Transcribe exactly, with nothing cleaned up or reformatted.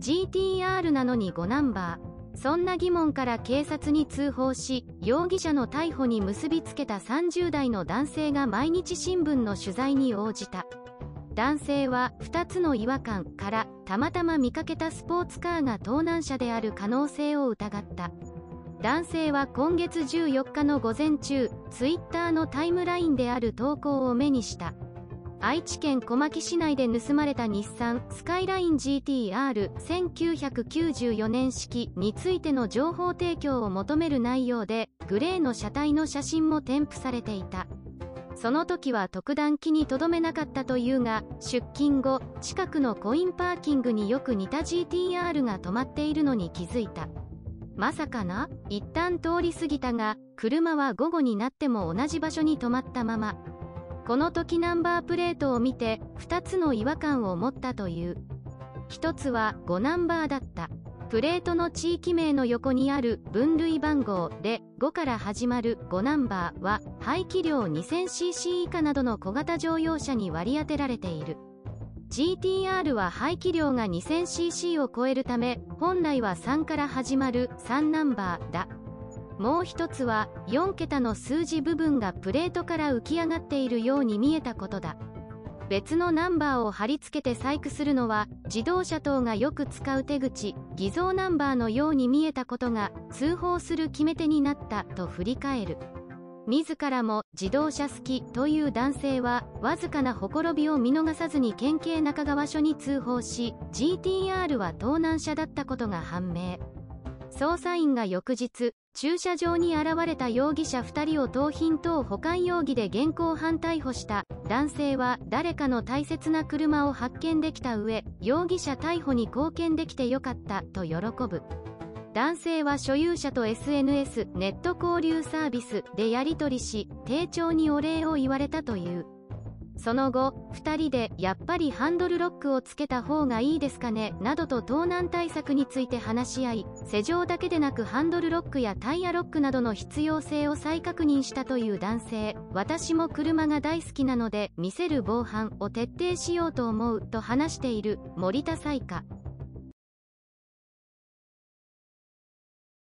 ジーティーアール なのにごナンバー。そんな疑問から警察に通報し、容疑者の逮捕に結びつけたさんじゅう代の男性が毎日新聞の取材に応じた。男性はふたつの違和感からたまたま見かけたスポーツカーが盗難車である可能性を疑った。男性は今月じゅうよっかの午前中、Twitter のタイムラインである投稿を目にした。愛知県小牧市内で盗まれた日産スカイライン ジーティーアールせんきゅうひゃくきゅうじゅうよねん式についての情報提供を求める内容で、グレーの車体の写真も添付されていた。その時は特段気に留めなかったというが、出勤後、近くのコインパーキングによく似た ジーティーアール が止まっているのに気づいた。まさかな？一旦通り過ぎたが、車は午後になっても同じ場所に止まったまま。この時ナンバープレートを見てふたつの違和感を持ったという。ひとつはごナンバーだった。プレートの地域名の横にある分類番号でごから始まるごナンバーは排気量 にせんシーシー 以下などの小型乗用車に割り当てられている。ジーティーアール は排気量が にせんシーシー を超えるため本来はさんから始まるさんナンバーだ。もう一つはよん桁の数字部分がプレートから浮き上がっているように見えたことだ。別のナンバーを貼り付けて細工するのは自動車等がよく使う手口、偽造ナンバーのように見えたことが通報する決め手になったと振り返る。自らも自動車好きという男性はわずかなほころびを見逃さずに県警中川署に通報し、 ジーティーアール は盗難車だったことが判明。捜査員が翌日駐車場に現れた容疑者ふたりを盗品等保管容疑で現行犯逮捕した。男性は誰かの大切な車を発見できた上、容疑者逮捕に貢献できてよかったと喜ぶ。男性は所有者と エスエヌエス ネット交流サービスでやり取りし、丁重にお礼を言われたという。その後ふたりでやっぱりハンドルロックをつけた方がいいですかねなどと盗難対策について話し合い、施錠だけでなくハンドルロックやタイヤロックなどの必要性を再確認したという男性。私も車が大好きなので見せる防犯を徹底しようと思うと話している森田彩加。